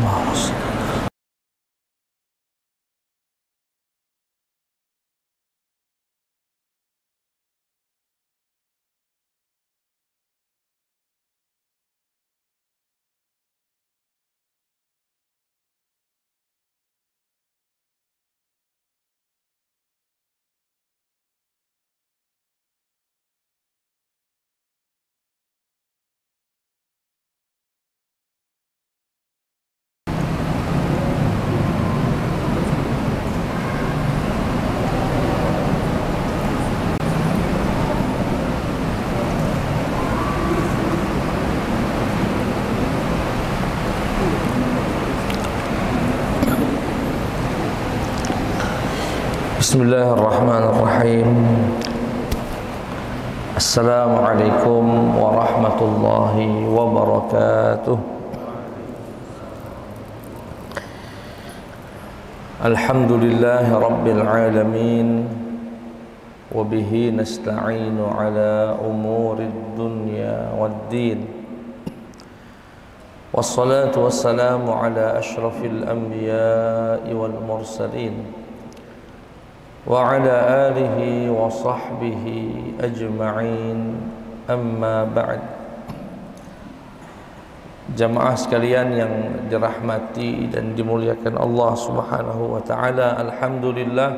maus. Bismillahirrahmanirrahim. Assalamualaikum warahmatullahi wabarakatuh. Alhamdulillahi rabbil alamin. Wabihi nasta'inu ala umurid dunya waddin. Wassalatu wassalamu ala ashrafil anbiya'i wal mursalin wa ala alihi wa sahbihi ajma'in, amma ba'd. Jamaah sekalian yang dirahmati dan dimuliakan Allah Subhanahu wa taala, alhamdulillah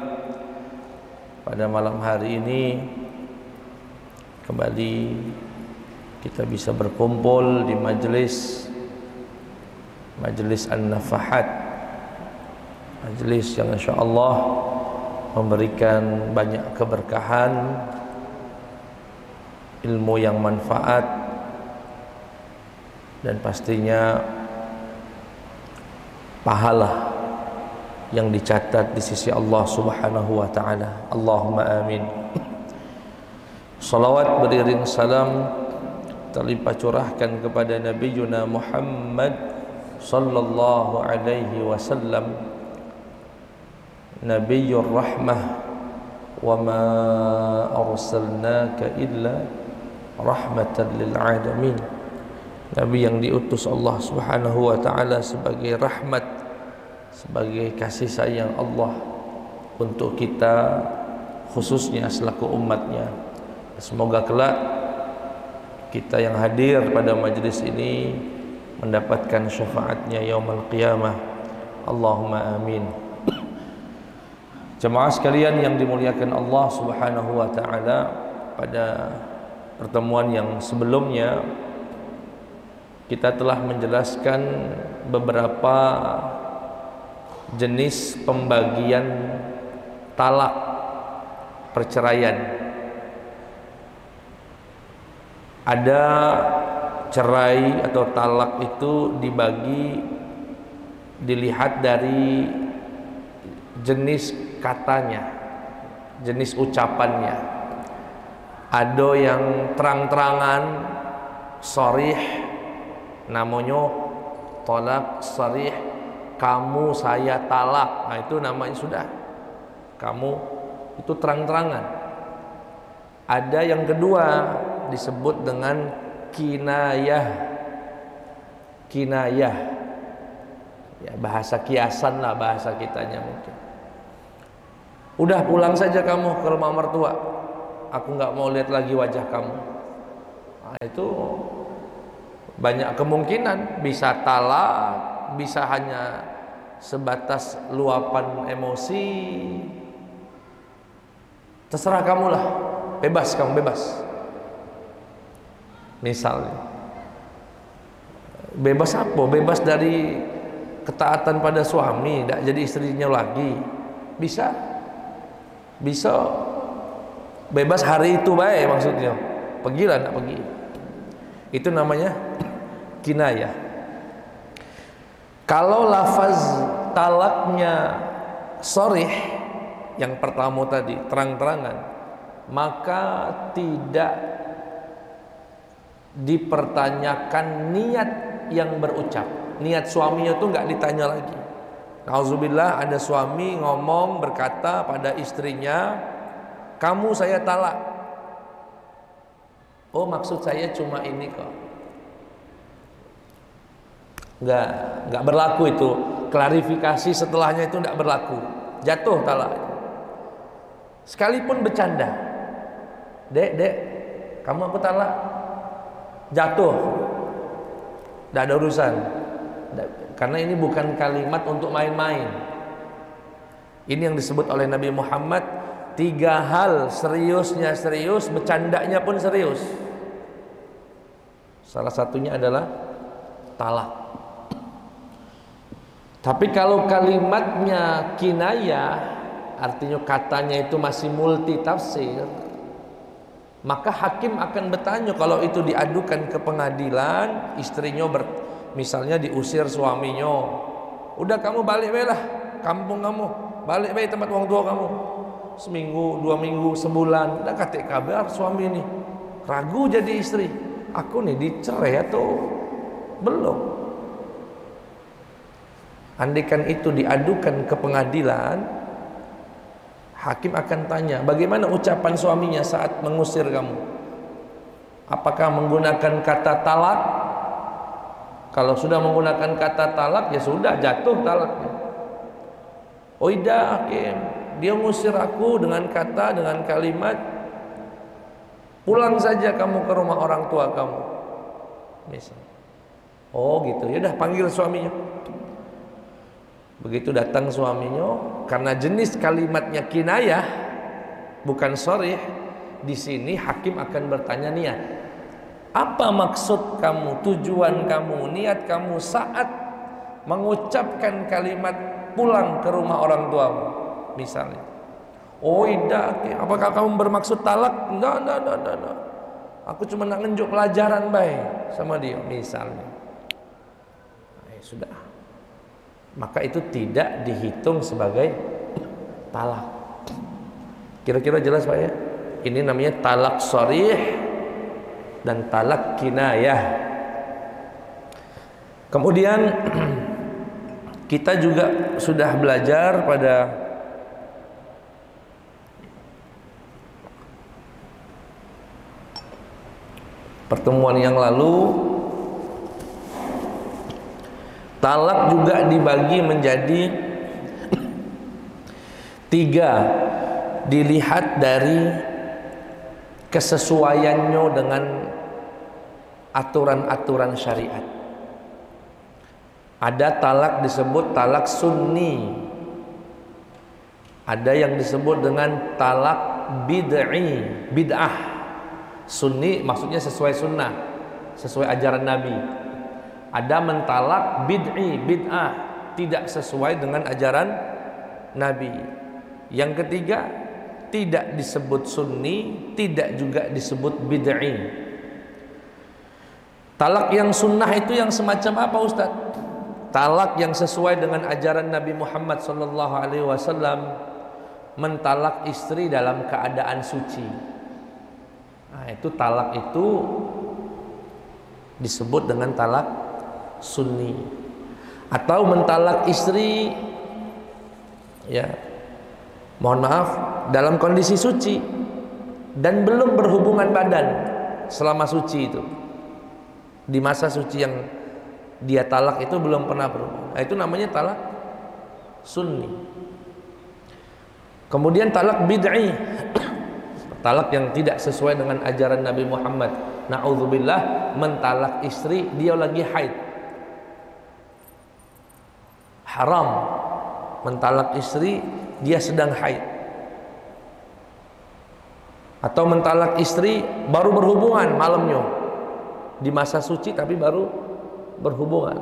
pada malam hari ini kembali kita bisa berkumpul di Majelis Annafaaat, majelis yang insyaallah memberikan banyak keberkahan, ilmu yang manfaat, dan pastinya pahala yang dicatat di sisi Allah Subhanahu wa taala. Allahumma amin. Salawat beriring salam terlimpah curahkan kepada Nabi Yuna Muhammad sallallahu alaihi wasallam, Nabiyyur Rahmah, wa ma arsalnaka illa rahmatan lil alamin. Nabi yang diutus Allah Subhanahu wa taala sebagai rahmat, sebagai kasih sayang Allah untuk kita khususnya selaku umatnya. Semoga kelak kita yang hadir pada majlis ini mendapatkan syafaatnya yaumul qiyamah. Allahumma amin. Jemaah sekalian yang dimuliakan Allah Subhanahu wa taala, pada pertemuan yang sebelumnya kita telah menjelaskan beberapa jenis pembagian talak, perceraian. Ada cerai atau talak itu dibagi, dilihat dari jenis katanya, jenis ucapannya. Ada yang terang-terangan sharih, namanya talak sharih, kamu saya talak. Nah, itu namanya sudah, kamu itu terang-terangan. Ada yang kedua disebut dengan kinayah. Kinayah ya, bahasa kiasan lah bahasa kitanya mungkin. Udah pulang saja kamu ke rumah mertua, aku nggak mau lihat lagi wajah kamu. Nah, itu banyak kemungkinan, bisa talak, bisa hanya sebatas luapan emosi. Terserah kamulah, bebas, kamu bebas. Misalnya, bebas apa? Bebas dari ketaatan pada suami, tidak jadi istrinya lagi, bisa. Bisa bebas hari itu baik, maksudnya pergilah, nak pergi. Itu namanya kinayah. Kalau lafaz talaknya sharih yang pertama tadi, terang-terangan, maka tidak dipertanyakan niat yang berucap. Niat suaminya itu nggak ditanya lagi. Nauzubillah, ada suami ngomong berkata pada istrinya, kamu saya talak. Oh, maksud saya cuma ini kok. Nggak berlaku itu. Klarifikasi setelahnya itu nggak berlaku. Jatuh talak. Sekalipun bercanda. Dek, kamu aku talak. Jatuh. Nggak ada urusan. Karena ini bukan kalimat untuk main-main. Ini yang disebut oleh Nabi Muhammad, 3 hal, seriusnya serius, bercandanya pun serius. Salah satunya adalah talak. Tapi kalau kalimatnya kinayah, artinya katanya itu masih multi tafsir, maka hakim akan bertanya. Kalau itu diadukan ke pengadilan, istrinya misalnya diusir suaminya, udah kamu balik lah kampung kamu, balik baik tempat orang tua kamu, seminggu, 2 minggu, sebulan, udah katik kabar suami ini ragu jadi istri, aku nih dicerai atau belum. Andaikan itu diadukan ke pengadilan, hakim akan tanya, bagaimana ucapan suaminya saat mengusir kamu? Apakah menggunakan kata talak? Kalau sudah menggunakan kata talak, ya sudah, jatuh talaknya. Oh iya, hakim, dia mengusir aku dengan kata, dengan kalimat, pulang saja kamu ke rumah orang tua kamu. Misalnya. Oh gitu, yaudah panggil suaminya. Begitu datang suaminya, karena jenis kalimatnya kinayah, bukan sharih, di sini hakim akan bertanya niat. Apa maksud kamu, tujuan kamu, niat kamu saat mengucapkan kalimat pulang ke rumah orang tuamu, misalnya? Oh tidak, apakah kamu bermaksud talak? Enggak. Aku cuma nak nunjuk pelajaran baik sama dia, misalnya. Nah, sudah. Maka itu tidak dihitung sebagai talak. Kira-kira jelas Pak ya? Ini namanya talak sharih dan talak kinayah. Kemudian kita juga sudah belajar pada pertemuan yang lalu, talak juga dibagi menjadi 3, dilihat dari kesesuaiannya dengan aturan-aturan syariat. Ada talak disebut talak sunni, ada yang disebut dengan talak bid'ah. Sunni maksudnya sesuai sunnah, sesuai ajaran Nabi. Ada mentalak bid'ah, tidak sesuai dengan ajaran Nabi. Yang ketiga, tidak disebut sunni, tidak juga disebut bid'ah. Talak yang sunnah itu yang semacam apa Ustaz? Talak yang sesuai dengan ajaran Nabi Muhammad SAW, mentalak istri dalam keadaan suci. Nah, itu talak itu disebut dengan talak sunni. Atau mentalak istri, ya mohon maaf, dalam kondisi suci dan belum berhubungan badan selama suci itu, di masa suci yang dia talak itu belum pernah berhubungan. Nah, itu namanya talak sunni. Kemudian talak bid'i, talak yang tidak sesuai dengan ajaran Nabi Muhammad. Na'udzubillah, mentalak istri dia lagi haid, haram. Mentalak istri dia sedang haid. Atau mentalak istri baru berhubungan malamnya, di masa suci tapi baru berhubungan.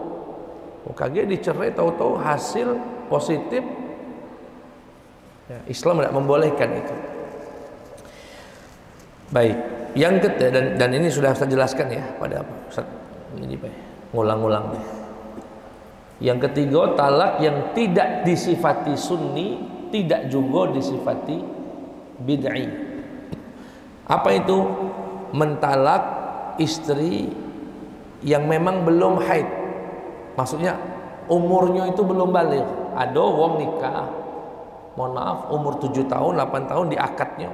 Kaget dicerai, tahu-tahu hasil positif. Islam tidak membolehkan itu. Baik, yang ketiga, dan ini sudah saya jelaskan ya pada Ustaz. Ini baik, ngulang-ngulang deh. Yang ketiga, talak yang tidak disifati sunni, tidak juga disifati bid'i. Apa itu? Mentalak istri yang memang belum haid. Maksudnya umurnya itu belum baligh. Ada wong nikah, mohon maaf, umur 7 tahun, 8 tahun diakadnya,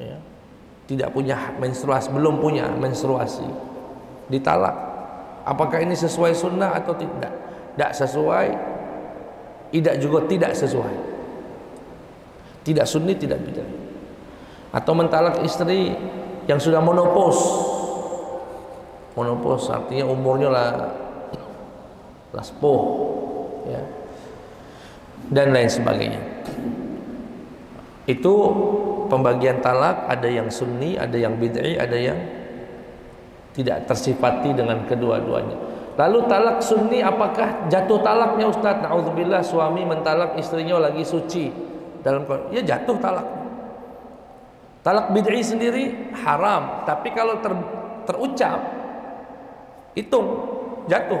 ya, tidak punya menstruasi, belum punya menstruasi, ditalak. Apakah ini sesuai sunnah atau tidak? Tidak sesuai, tidak juga tidak sesuai. Tidak sunni, tidak bidah. Atau mentalak istri yang sudah menopause. Menopause artinya umurnya lah sepuh, ya, dan lain sebagainya. Itu pembagian talak, ada yang sunni, ada yang bid'i, ada yang tidak tersifati dengan kedua-duanya. Lalu talak sunni, apakah jatuh talaknya Ustaz? Na'udzubillah, suami mentalak istrinya lagi suci dalam, ya jatuh talak. Talak bid'i sendiri haram, tapi kalau terucap hitung jatuh.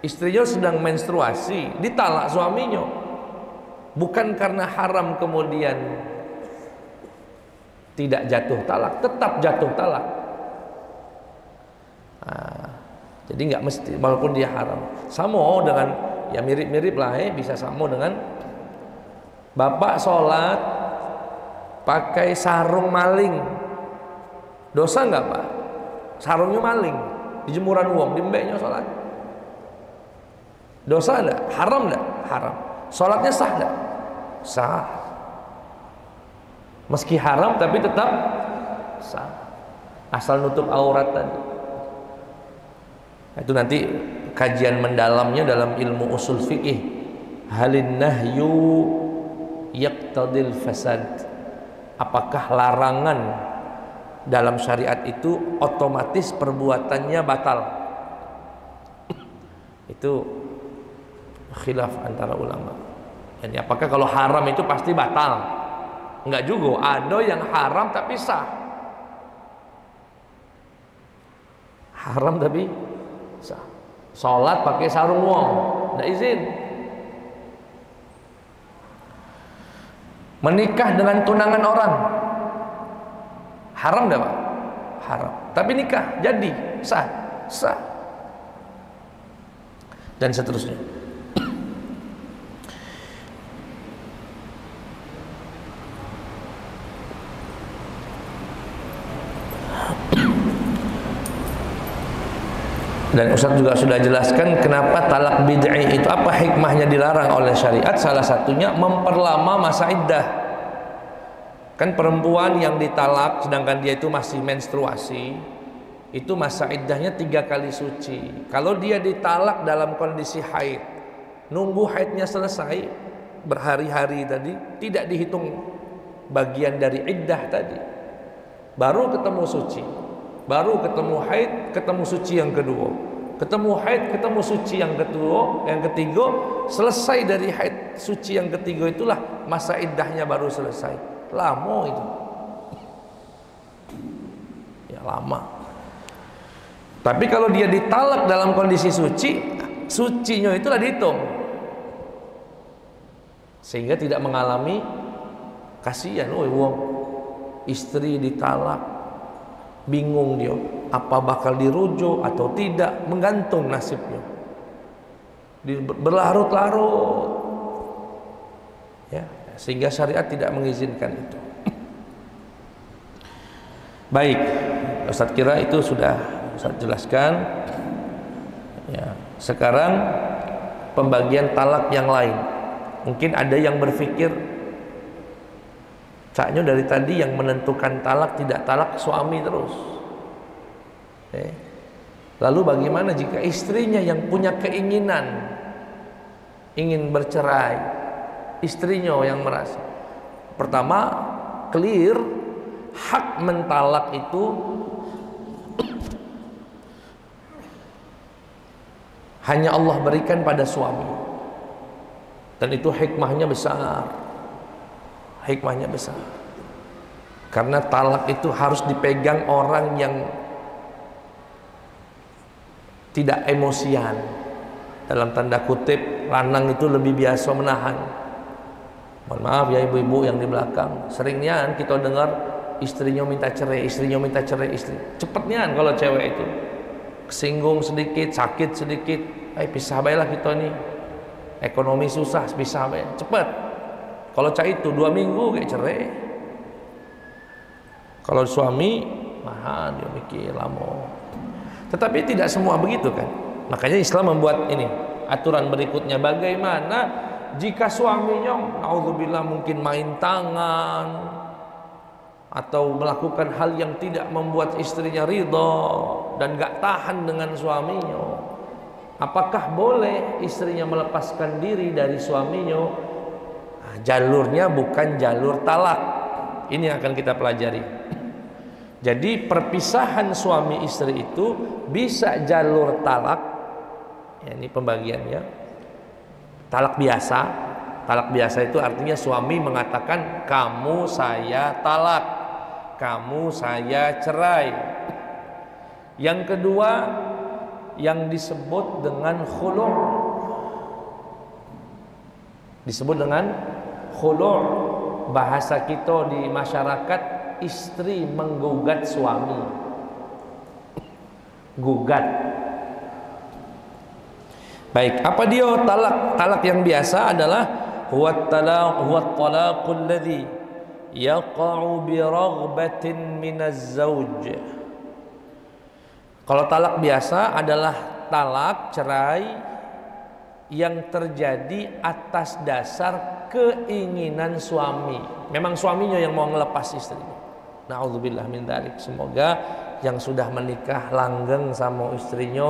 Istrinya sedang menstruasi, ditalak suaminya, bukan karena haram kemudian tidak jatuh talak, tetap jatuh talak. Nah, jadi nggak mesti walaupun dia haram. Sama dengan, ya mirip-mirip lah, bisa sama dengan bapak sholat pakai sarung maling, dosa nggak Pak? Sarungnya maling, di jemuran uang, di mbeknya sholat. Dosa enggak? Haram enggak? Haram. Sholatnya sah enggak? Sah. Meski haram tapi tetap sah. Asal nutup aurat tadi. Itu nanti kajian mendalamnya dalam ilmu usul fikih. Halin nahyu yaqtadil fasad. Apakah larangan dalam syariat itu otomatis perbuatannya batal? Itu khilaf antara ulama. Jadi apakah kalau haram itu pasti batal? Enggak juga. Ada yang haram tapi sah. Haram tapi sah. Salat pakai sarung wong, enggak izin. Menikah dengan tunangan orang, haram enggak Pak? Haram. Tapi nikah jadi sah, sah. Dan seterusnya. Dan Ustaz juga sudah jelaskan kenapa talak bid'i itu apa hikmahnya dilarang oleh syariat. Salah satunya memperlama masa iddah. Kan perempuan yang ditalak sedangkan dia itu masih menstruasi, itu masa iddahnya 3 kali suci. Kalau dia ditalak dalam kondisi haid, nunggu haidnya selesai berhari-hari tadi, tidak dihitung bagian dari iddah tadi. Baru ketemu suci, baru ketemu haid, ketemu suci yang kedua, ketemu haid, ketemu suci yang kedua, yang ketiga, selesai dari haid suci yang ketiga itulah masa iddahnya baru selesai. Lama itu, ya lama. Tapi kalau dia ditalak dalam kondisi suci, sucinya itulah dihitung, sehingga tidak mengalami. Kasihan, wong istri ditalak, bingung dia apa bakal dirujuk atau tidak, menggantung nasibnya, berlarut-larut, ya, sehingga syariat tidak mengizinkan itu. Baik, Ustaz kira itu sudah Ustaz jelaskan, ya. Sekarang pembagian talak yang lain. Mungkin ada yang berpikir, caknya dari tadi yang menentukan talak tidak talak suami terus. Lalu bagaimana jika istrinya yang punya keinginan ingin bercerai? Istrinya yang merasa. Pertama, clear hak mentalak itu hanya Allah berikan pada suami. Dan itu hikmahnya besar. Hikmahnya besar. Karena talak itu harus dipegang orang yang tidak emosian. Dalam tanda kutip, lanang itu lebih biasa menahan. Mohon maaf ya ibu-ibu yang di belakang, seringnya kita dengar istrinya minta cerai, istrinya minta cerai, istri. Cepetnya kalau cewek itu kesinggung sedikit, sakit sedikit, pisah baiklah kita nih, ekonomi susah, pisah baik, cepet. Kalau cai itu 2 minggu kayak cerai. Kalau suami, mahal dia mikir lama. Tetapi tidak semua begitu kan. Makanya Islam membuat ini aturan berikutnya, bagaimana jika suaminya naudzubillah mungkin main tangan atau melakukan hal yang tidak membuat istrinya ridho dan gak tahan dengan suaminya, apakah boleh istrinya melepaskan diri dari suaminya? Nah, jalurnya bukan jalur talak. Ini yang akan kita pelajari. Jadi perpisahan suami istri itu bisa jalur talak, ya, ini pembagiannya. Talak biasa itu artinya suami mengatakan kamu saya talak, kamu saya cerai. Yang kedua yang disebut dengan khulu', disebut dengan khulu'. Bahasa kita di masyarakat, istri menggugat suami. Gugat. Baik, apa dia talak? Talak yang biasa adalah huwa talaqul ladzi yaqa'u bi raghbatin minaz zauj. Kalau talak biasa adalah talak cerai yang terjadi atas dasar keinginan suami. Memang suaminya yang mau ngelepas istrinya. Na'udzubillah min dzalik. Semoga yang sudah menikah langgeng sama istrinya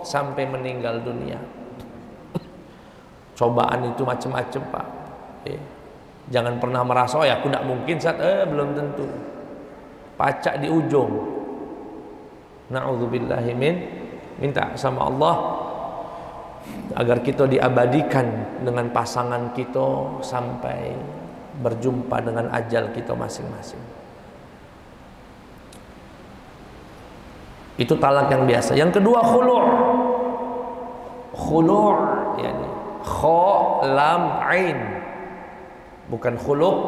sampai meninggal dunia. Cobaan itu macam-macam, Pak. Jangan pernah merasa oh ya aku tidak mungkin, belum tentu. Pacak di ujung. Na'udzubillah min. Minta sama Allah agar kita diabadikan dengan pasangan kita sampai berjumpa dengan ajal kita masing-masing. Itu talak yang biasa. Yang kedua khulu'. Khulu' yakni kha lam ain. Bukan khuluq.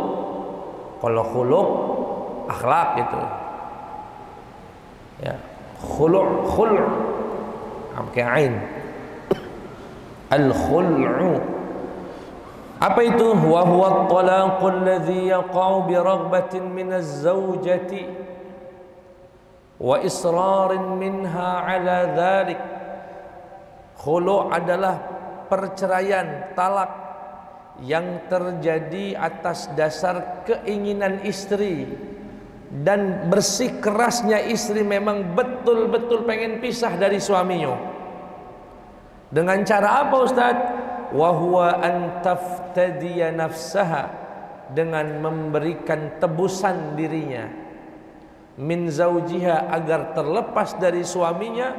Kalau khuluq akhlak gitu. Ya, khulu' khulu'. Pakai ain. Al khulu'. Apa itu? Wa huwa at-talaqul ladzi yaqa'u bi raghbatin min az-zawjati wa israrin minha 'ala dzalik. Khulu' adalah perceraian, talak yang terjadi atas dasar keinginan istri dan bersikeras istri memang betul-betul pengen pisah dari suaminya. Dengan cara apa, Ustaz? Wahwa an taftadiya nafsaha, dengan memberikan tebusan dirinya, min zaujiha, agar terlepas dari suaminya,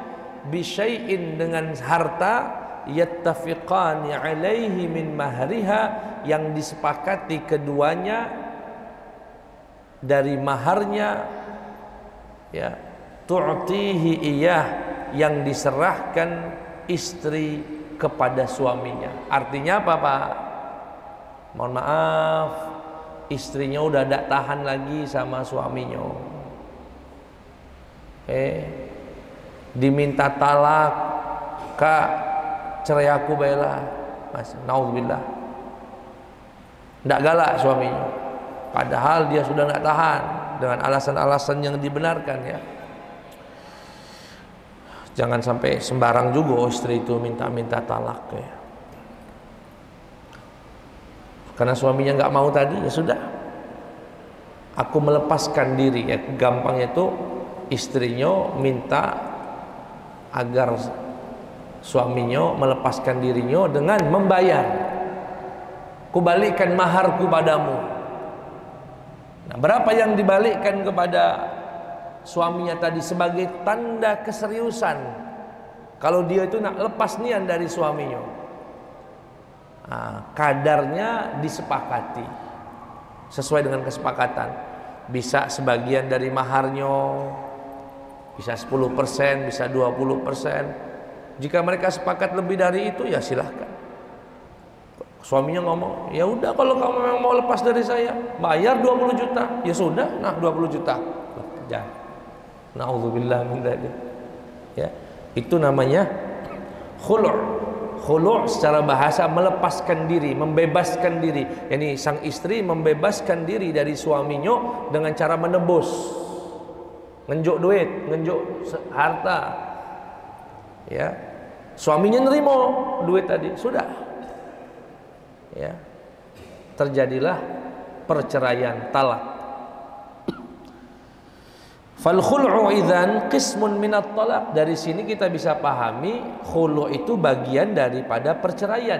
bisyai'in, dengan harta, yattafiqani alaihi min mahriha, yang disepakati keduanya dari maharnya, ya, tu'tihi iyah, yang diserahkan istri kepada suaminya. Artinya apa, Pak? Mohon maaf, istrinya udah tidak tahan lagi sama suaminya. Diminta talak, Kak, cerai aku baiklah, Mas. Nauzubillah. Tidak galak suaminya. Padahal dia sudah tidak tahan dengan alasan-alasan yang dibenarkan, ya. Jangan sampai sembarang juga istri itu minta-minta talak, ya. Karena suaminya nggak mau tadi, ya sudah, aku melepaskan diri, ya. Gampangnya itu istrinya minta agar suaminya melepaskan dirinya dengan membayar. Kubalikkan maharku padamu. Nah, berapa yang dibalikkan kepada suaminya tadi sebagai tanda keseriusan kalau dia itu nak lepas nian dari suaminya. Nah, kadarnya disepakati sesuai dengan kesepakatan, bisa sebagian dari maharnya, bisa 10%, bisa 20%. Jika mereka sepakat lebih dari itu, ya silahkan. Suaminya ngomong, ya udah kalau kamu memang mau lepas dari saya, bayar 20 juta. Ya sudah, nah 20 juta. Jangan. Na'udzubillah min dzalik. Ya, itu namanya khulu'. Khulu' secara bahasa melepaskan diri, membebaskan diri. Yani sang istri membebaskan diri dari suaminya dengan cara menebus. ngenjuk duit, ngenjuk harta, ya. Suaminya nerima duit tadi, sudah, ya. Terjadilah perceraian, talak. Fal khul'u idzan qismun minat talak. Dari sini kita bisa pahami khulu' itu bagian daripada perceraian.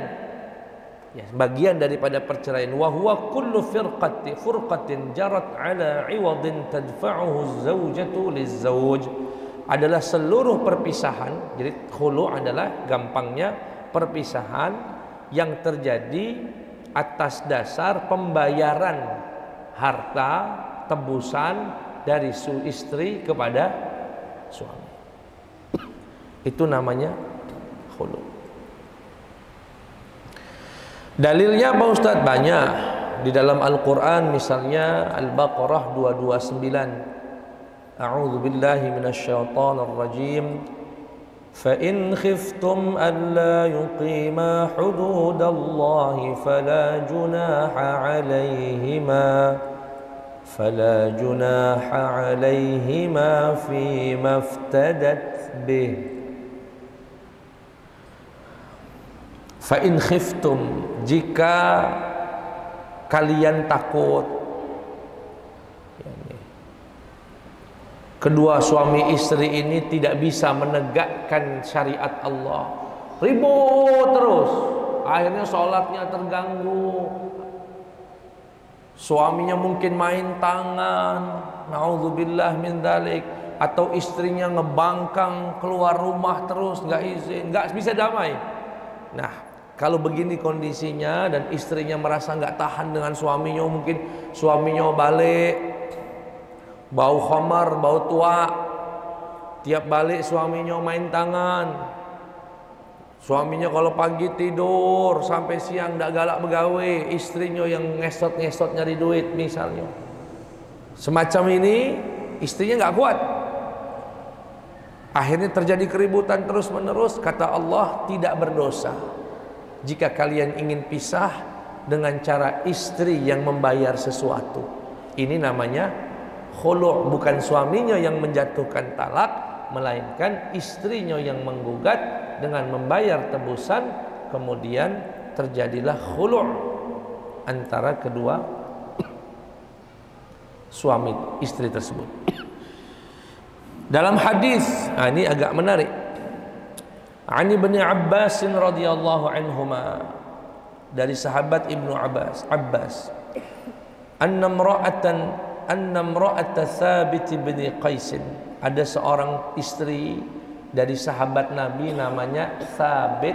Ya, bagian daripada perceraian. Wa huwa kullu furqatin jarat ala iwadin tadfa'uhu az-zawjatu liz-zawj, adalah seluruh perpisahan. Jadi khulu adalah gampangnya perpisahan yang terjadi atas dasar pembayaran harta tebusan dari istri kepada suami. Itu namanya khulu. Dalilnya Pak Ustadz banyak di dalam Al-Quran, misalnya Al-Baqarah 229. A'udzu billahi minasyaitonir rajim. Fa in khiftum an la yuqima hududallahi fala junaha 'alaihima fi maftadat bih. Fa in khiftum, jika kalian takut, kedua suami istri ini tidak bisa menegakkan syariat Allah, ribut terus, akhirnya sholatnya terganggu, suaminya mungkin main tangan, na'udzubillah min dzalik, atau istrinya ngebangkang keluar rumah terus, nggak izin, nggak bisa damai. Nah, kalau begini kondisinya dan istrinya merasa nggak tahan dengan suaminya, mungkin suaminya balik bau khamar, bau tua, tiap balik suaminya main tangan, suaminya kalau pagi tidur sampai siang nggak galak begawe, istrinya yang ngesot-ngesot nyari duit misalnya, semacam ini istrinya nggak kuat. Akhirnya terjadi keributan terus menerus. Kata Allah tidak berdosa jika kalian ingin pisah dengan cara istri yang membayar sesuatu. Ini namanya khulu', bukan suaminya yang menjatuhkan talak, melainkan istrinya yang menggugat dengan membayar tebusan, kemudian terjadilah khulu' antara kedua suami istri tersebut. Dalam hadis, nah ini agak menarik. An Ibn Abbas radhiyallahu anhuma, dari sahabat Ibnu Abbas, anna imra'atan Tsabit bin Qais, ada seorang istri dari sahabat Nabi namanya Tsabit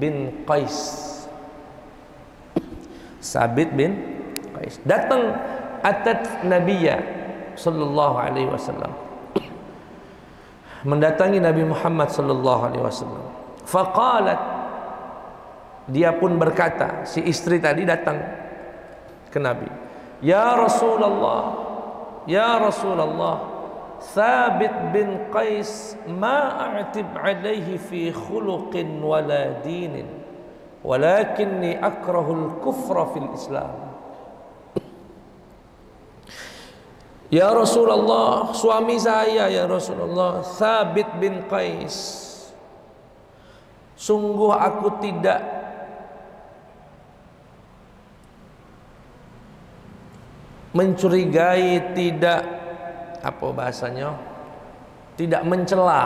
bin Qais. Tsabit bin Qais datang atat Nabiyya sallallahu alaihi wasallam, mendatangi Nabi Muhammad sallallahu alaihi wasallam. Faqalat, dia pun berkata, si istri tadi datang ke Nabi, Ya Rasulullah, Tsabit bin Qais ma a'tib alaihi fi khuluqin wala dinin, walakinni akrahul kufra fil Islam. Ya Rasulullah, suami saya ya Rasulullah, Tsabit bin Qais, sungguh aku tidak mencurigai, tidak mencela,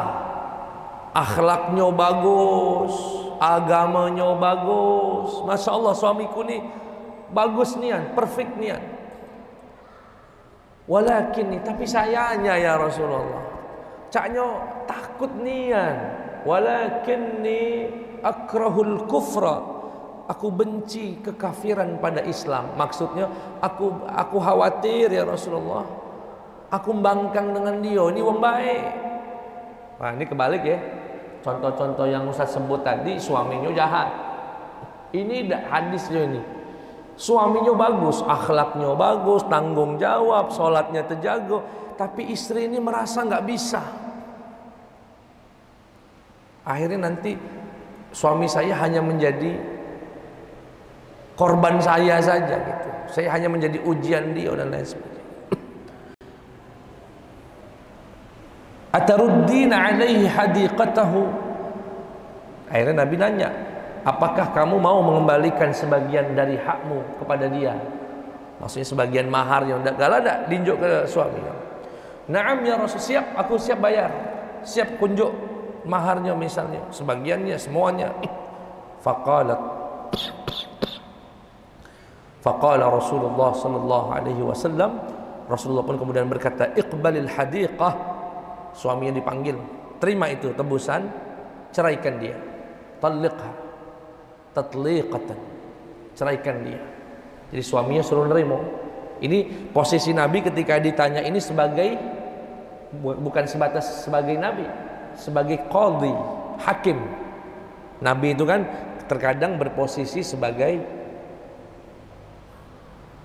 akhlaknya bagus, agamanya bagus, Masya Allah suamiku nih bagus nian, perfect nian. Walakin, tapi sayangnya ya Rasulullah, caknya takut nian. Walakinni akrahul kufra, aku benci kekafiran pada Islam. Maksudnya aku khawatir ya Rasulullah, aku membangkang dengan dia, ini wong baik. Nah, ini kebalik ya. Contoh-contoh yang Ustaz sebut tadi, suaminya jahat. Ini hadisnya ini. Suaminya bagus, akhlaknya bagus, tanggung jawab, sholatnya terjaga, tapi istri ini merasa nggak bisa. Akhirnya nanti suami saya hanya menjadi korban saya saja gitu. Saya hanya menjadi ujian dia dan lain sebagainya. Ataruddina alaihi hadiqatahu. Akhirnya Nabi nanya, apakah kamu mau mengembalikan sebagian dari hakmu kepada dia? Maksudnya sebagian mahar yang kalau ada diunjuk ke suami. Naam ya Rasul, siap, aku siap bayar. Siap kunjuk maharnya misalnya, sebagiannya, semuanya. Faqala Rasulullah sallallahu alaihi wasallam, Rasulullah pun kemudian berkata, iqbalil hadiqah. Suaminya dipanggil, terima itu tebusan, ceraikan dia. Talliqha tatliqatan, ceraikan dia. Jadi suaminya suruh nerima. Ini posisi Nabi ketika ditanya ini sebagai, bukan sebatas sebagai Nabi, sebagai qadhi, hakim. Nabi itu kan terkadang berposisi sebagai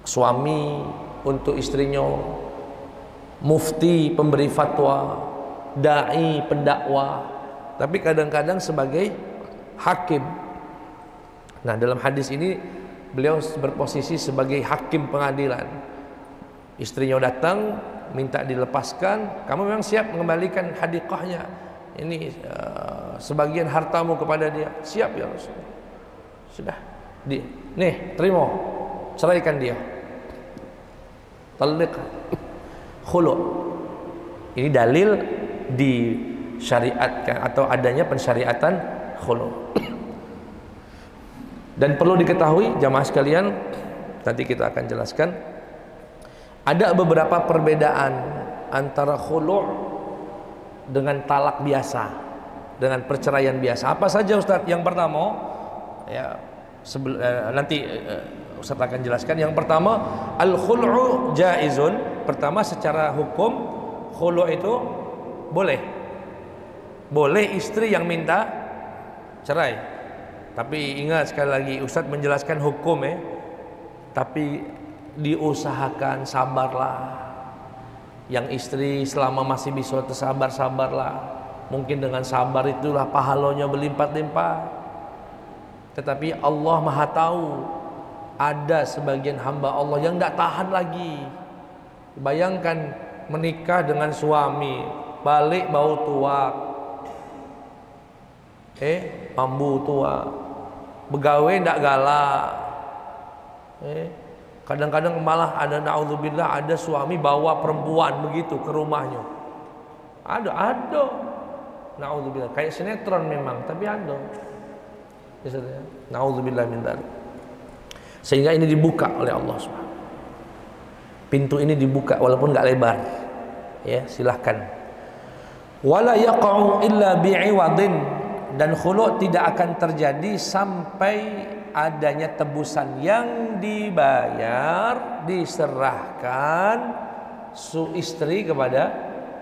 suami untuk istrinya, mufti pemberi fatwa, dai pendakwah, tapi kadang-kadang sebagai hakim. Nah, dalam hadis ini beliau berposisi sebagai hakim pengadilan. Istrinya datang minta dilepaskan, kamu memang siap mengembalikan hadiqahnya ini, sebagian hartamu kepada dia? Siap ya Rasul. Sudah, di nih terima, ceraikan dia. Talliq khulu. Ini dalil disyariatkan atau adanya pensyariatan khulu. Dan perlu diketahui jamaah sekalian, nanti kita akan jelaskan, ada beberapa perbedaan antara khulu' dengan talak biasa, dengan perceraian biasa. Apa saja Ustaz? Yang pertama ya, nanti Ustaz akan jelaskan. Yang pertama, al-khulu' jaizun. Pertama, secara hukum khulu' itu boleh. Boleh istri yang minta cerai. Tapi ingat sekali lagi, Ustadz menjelaskan hukum ya, tapi diusahakan sabarlah. Yang istri selama masih bisa tersabar, sabarlah. Mungkin dengan sabar itulah pahalanya berlipat-lipat. Tetapi Allah Maha Tahu, ada sebagian hamba Allah yang tidak tahan lagi. Bayangkan menikah dengan suami, balik bau tuak, mambu tua, begawe ndak galak. Kadang-kadang malah ada, na'udzubillah, ada suami bawa perempuan begitu ke rumahnya. Ada. Na'udzubillah, kayak sinetron memang, tapi ada. Na'udzubillah min dzalik. Sehingga ini dibuka oleh Allah Subhanahu. Pintu ini dibuka walaupun nggak lebar. Ya, silahkan. Wala yaqa'u illa bi'iwadin. Dan khulu' tidak akan terjadi sampai adanya tebusan yang dibayar, diserahkan istri kepada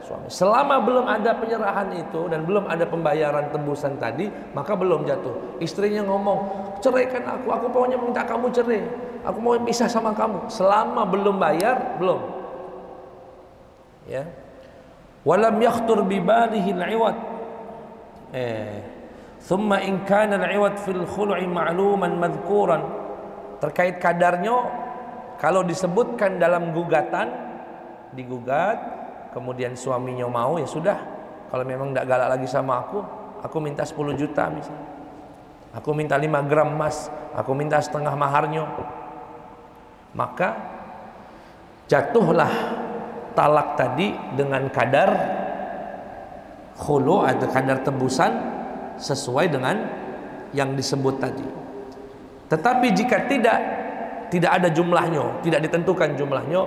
suami. Selama belum ada penyerahan itu dan belum ada pembayaran tebusan tadi, maka belum jatuh. Istrinya ngomong, ceraikan aku maunya minta kamu cerai, aku mau pisah sama kamu. Selama belum bayar, belum. Ya. Walam yakhtur bibalihil iwad. Thumma in kana al-iwad fil khulu'i ma'luman madhkuran. Terkait kadarnya, kalau disebutkan dalam gugatan, digugat, kemudian suaminya mau, ya sudah. Kalau memang tidak galak lagi sama aku minta 10 juta misalnya, aku minta 5 gram emas, aku minta setengah maharnya. Maka jatuhlah talak tadi dengan kadar khulu' atau kadar tebusan sesuai dengan yang disebut tadi. Tetapi jika tidak ada jumlahnya, tidak ditentukan jumlahnya,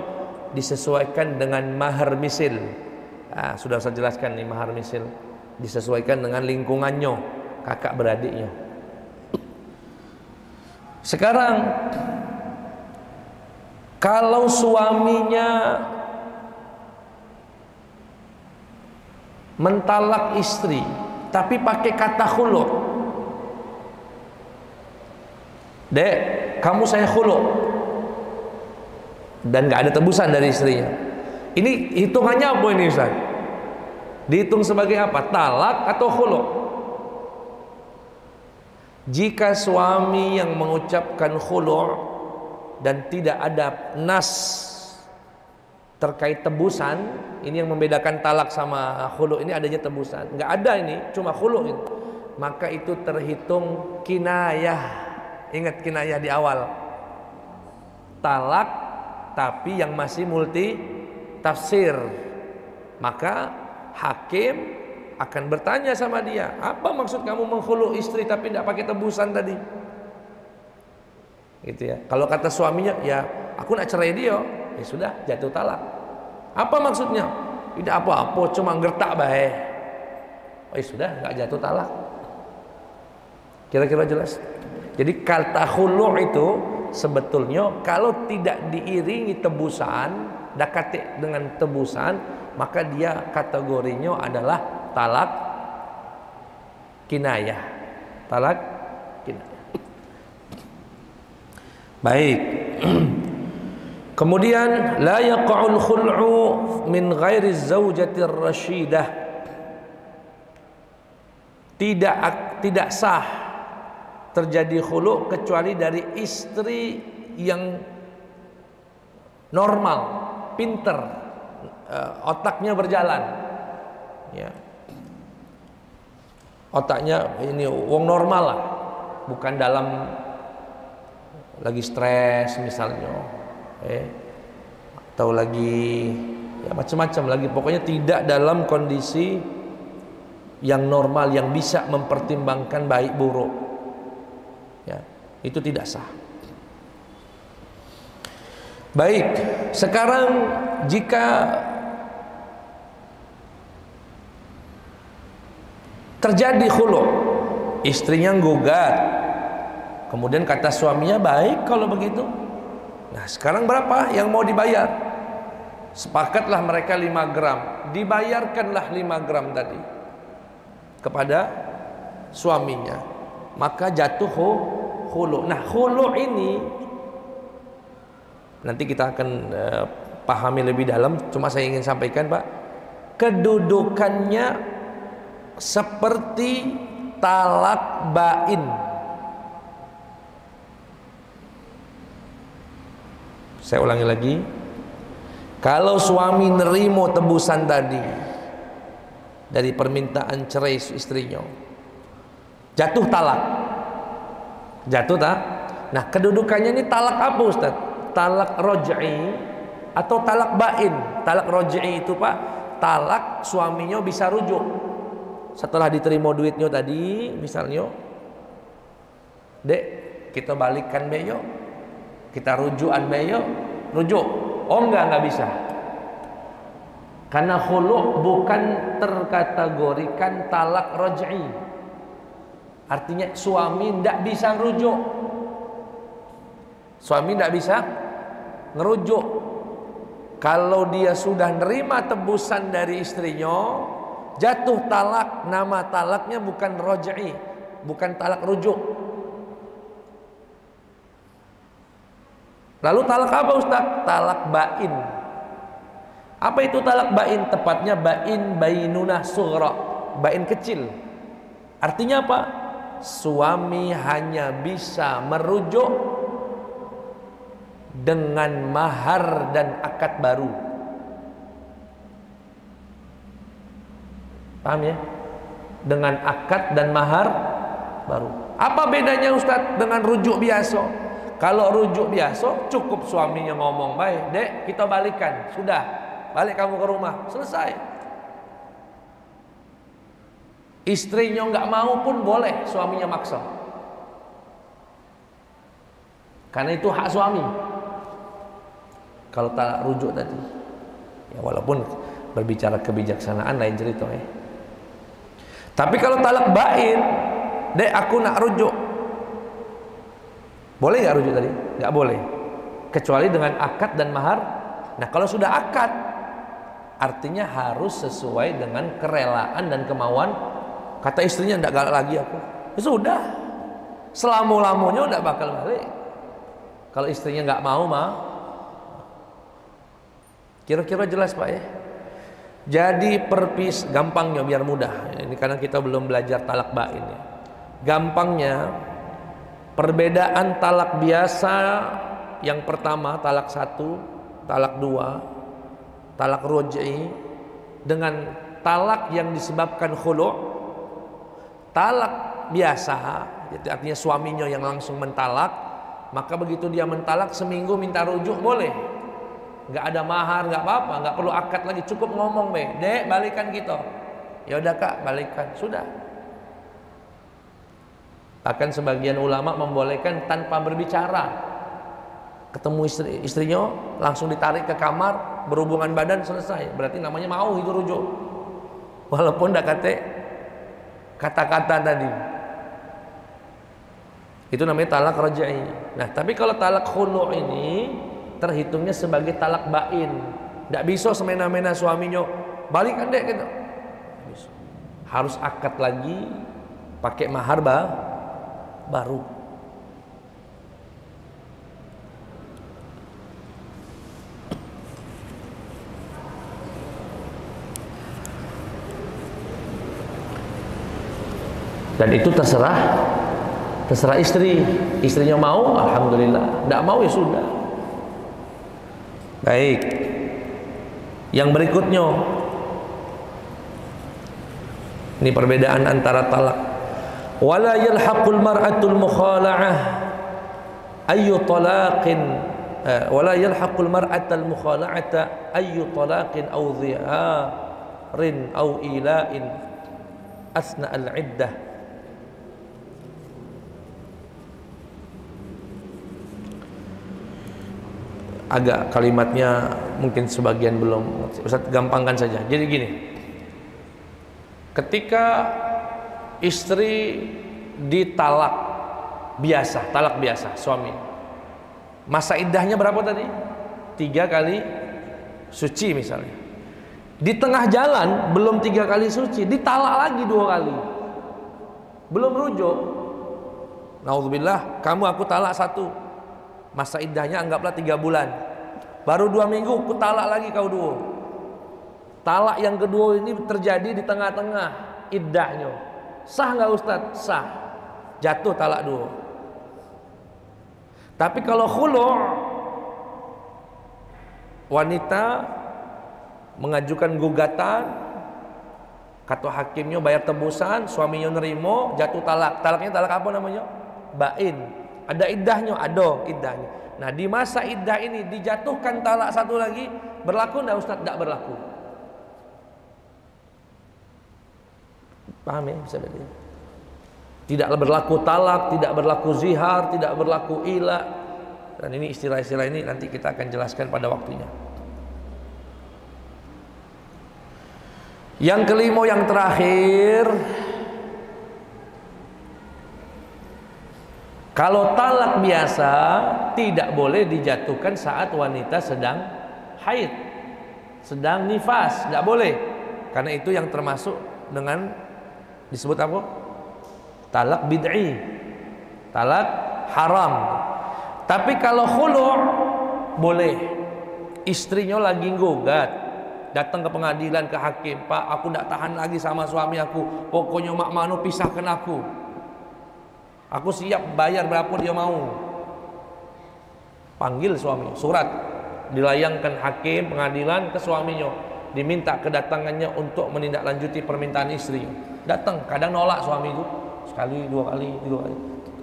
disesuaikan dengan mahar misil. Sudah saya jelaskan nih, mahar misil disesuaikan dengan lingkungannya, kakak beradiknya. Sekarang kalau suaminya mentalak istri tapi pakai kata khulu, dek, kamu saya khulu, dan nggak ada tebusan dari istrinya, ini hitungannya apa ini Ustaz? Dihitung sebagai apa? Talak atau khulu? Jika suami yang mengucapkan khulu dan tidak ada nas Terkait tebusan, ini yang membedakan talak sama khulu, ini adanya tebusan. Nggak ada ini, cuma khulu ini. Maka itu terhitung kinayah. Ingat kinayah di awal. Talak, tapi yang masih multi tafsir. Maka hakim akan bertanya sama dia, apa maksud kamu menghulu istri tapi tidak pakai tebusan tadi? Gitu ya. Kalau kata suaminya, ya aku nak cerai dia. Ya sudah, jatuh talak. Apa maksudnya? Tidak apa-apa, cuma gertak baik. Oh ya sudah, nggak jatuh talak. Kira-kira jelas. Jadi kata khulu itu sebetulnya kalau tidak diiringi tebusan, dakatik dengan tebusan, maka dia kategorinya adalah talak kinayah. Talak kinayah. Baik. Kemudian la yaqa'ul khul'u min ghairi zaujati rasyidah. Tidak sah terjadi khulu' kecuali dari istri yang normal, pinter, otaknya berjalan. Ya. Otaknya ini wong normal lah, bukan dalam lagi stres misalnya, atau lagi ya macam-macam lagi, pokoknya tidak dalam kondisi yang normal yang bisa mempertimbangkan baik buruk, ya itu tidak sah. Baik, sekarang jika terjadi khulu, istrinya gugat, kemudian kata suaminya, baik kalau begitu. Nah sekarang berapa yang mau dibayar? Sepakatlah mereka 5 gram, dibayarkanlah 5 gram tadi kepada suaminya. Maka jatuh khulu. Nah khulu ini nanti kita akan pahami lebih dalam. Cuma saya ingin sampaikan Pak, kedudukannya seperti talak bain. Saya ulangi lagi. Kalau suami nerimo tebusan tadi dari permintaan cerai istrinya, jatuh talak. Jatuh tak? Nah kedudukannya ini talak apa Ustaz? Talak raj'i atau talak bain? Talak raj'i itu Pak, talak suaminya bisa rujuk. Setelah diterima duitnya tadi, misalnya, Dek, kita balikkan beyo, kita rujukan beyo, rujuk. Oh enggak bisa. Karena khulu bukan terkategorikan talak raj'i. Artinya suami tidak bisa rujuk. Suami tidak bisa ngerujuk. Kalau dia sudah nerima tebusan dari istrinya, jatuh talak, nama talaknya bukan raj'i, bukan talak rujuk. Lalu talak apa Ustaz? Talak bain. Apa itu talak bain? Tepatnya bain bainunah sughra, bain kecil. Artinya apa? Suami hanya bisa merujuk dengan mahar dan akad baru. Paham ya? Dengan akad dan mahar baru. Apa bedanya Ustadz dengan rujuk biasa? Kalau rujuk biasa cukup suaminya ngomong, baik Dek, kita balikan. Sudah, balik kamu ke rumah. Selesai. Istrinya nggak mau pun boleh suaminya maksa. Karena itu hak suami. Kalau tak rujuk tadi. Ya walaupun berbicara kebijaksanaan lain cerita ya. Tapi kalau talak bain, Dek aku nak rujuk, boleh nggak rujuk tadi? Nggak boleh, kecuali dengan akad dan mahar. Nah kalau sudah akad, artinya harus sesuai dengan kerelaan dan kemauan. Kata istrinya nggak galak lagi aku, ya sudah, selama-lamanya nggak bakal balik. Kalau istrinya nggak mau mah, kira-kira jelas Pak ya. Jadi perpis gampangnya biar mudah. Ini karena kita belum belajar talak bain ya. Gampangnya perbedaan talak biasa yang pertama talak 1, talak 2, talak roj'i dengan talak yang disebabkan khulu', talak biasa, jadi artinya suaminya yang langsung mentalak, maka begitu dia mentalak seminggu minta rujuk boleh, nggak ada mahar, nggak apa-apa, nggak perlu akad lagi, cukup ngomong be, dek balikan kita, ya udah kak balikan, sudah. Bahkan sebagian ulama membolehkan tanpa berbicara. Ketemu istrinya langsung ditarik ke kamar, berhubungan badan, selesai. Berarti namanya mau itu rujuk, walaupun dah kata-kata tadi. Itu namanya talak raj'i. Nah, tapi kalau talak khulu' ini terhitungnya sebagai talak bain. Tidak bisa semena-mena suaminya balikan dek gitu. Harus akad lagi, pakai mahar baru. Dan itu terserah istri. Istrinya mau, alhamdulillah. Tidak mau ya sudah. Baik. Yang berikutnya, ini perbedaan antara talak. Wala yalhaqul mar'atul mukhala'ah ayyu talaqin, wala yalhaqul mar'atal mukhala'ata ayyu talaqin aw dhi'arin aw ila'in asna al-iddah. Agak kalimatnya mungkin sebagian belum Ustaz, gampangkan saja. Jadi gini, ketika istri ditalak biasa, talak biasa suami, masa iddahnya berapa tadi? 3 kali suci misalnya. Di tengah jalan belum 3 kali suci, ditalak lagi 2 kali, belum rujuk, naudzubillah, kamu aku talak 1, masa iddahnya anggaplah 3 bulan, baru 2 minggu aku talak lagi kau dua. Talak yang kedua ini terjadi di tengah-tengah iddahnya. Sah nggak Ustadz? Sah, jatuh talak dua. Tapi kalau khulu', wanita mengajukan gugatan, kata hakimnya bayar tebusan, suaminya nerimo, jatuh talak. Talaknya talak apa namanya? Bain. Ada iddahnya, ada iddahnya. Nah, di masa iddah ini dijatuhkan talak 1 lagi, berlaku enggak Ustaz? Enggak berlaku. Paham ya? Bisa berarti. Tidak berlaku talak, tidak berlaku zihar, tidak berlaku ila. Dan ini istilah-istilah ini nanti kita akan jelaskan pada waktunya. Yang kelima, yang terakhir, kalau talak biasa tidak boleh dijatuhkan saat wanita sedang haid, sedang nifas, tidak boleh. Karena itu yang termasuk dengan disebut apa? Talak bid'i, talak haram. Tapi kalau khulu' boleh. Istrinya lagi gugat, datang ke pengadilan, ke hakim, Pak, aku tidak tahan lagi sama suami aku, pokoknya mak mano pisahkan aku. Aku siap bayar berapa dia mau. Panggil suami, surat dilayangkan hakim pengadilan ke suaminya, diminta kedatangannya untuk menindaklanjuti permintaan istri. Datang, kadang nolak suami itu, sekali, 2 kali, 3 kali.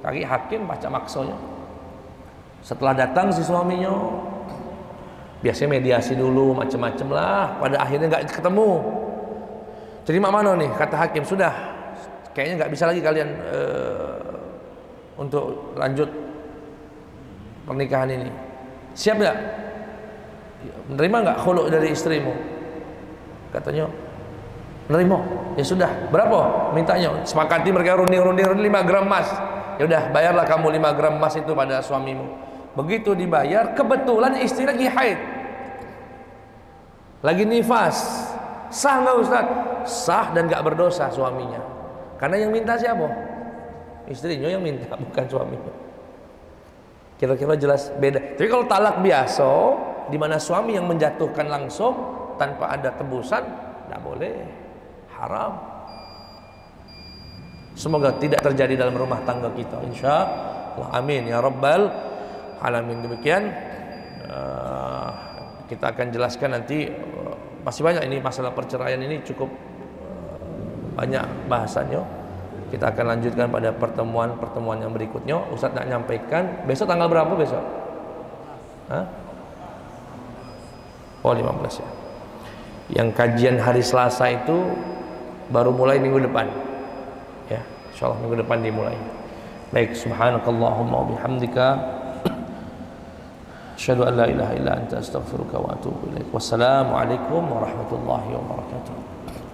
Kaki hakim baca maksanya. Setelah datang si suaminya, biasanya mediasi dulu, macam-macam lah. Pada akhirnya nggak ketemu. Jadi mak mano nih, kata hakim, sudah, kayaknya nggak bisa lagi kalian untuk lanjut pernikahan ini. Siap gak? Menerima gak khulu' dari istrimu? Katanya menerima. Ya sudah, berapa mintanya? Sepakati mereka runding-runding 5 gram emas. Ya udah, bayarlah kamu 5 gram emas itu pada suamimu. Begitu dibayar, kebetulan istri lagi haid, lagi nifas. Sah gak Ustaz? Sah dan gak berdosa suaminya. Karena yang minta siapa? Istrinya yang minta, bukan suaminya. Kira-kira jelas beda. Tapi kalau talak biasa, di mana suami yang menjatuhkan langsung tanpa ada tebusan, tidak boleh, haram. Semoga tidak terjadi dalam rumah tangga kita, insya Allah. Amin ya Rabbal Alamin. Demikian kita akan jelaskan nanti masih banyak ini masalah perceraian ini cukup banyak bahasannya. Kita akan lanjutkan pada pertemuan yang berikutnya. Ustadz nak nyampaikan besok tanggal berapa besok? Hah? Oh 15 ya. Yang kajian hari Selasa itu baru mulai minggu depan. Ya, insyaallah minggu depan dimulai. Baik, subhanakallahumma wa bihamdika asyhadu an la ilaha illa anta astaghfiruka wa atubu ilaik. Wassalamualaikum warahmatullahi wabarakatuh.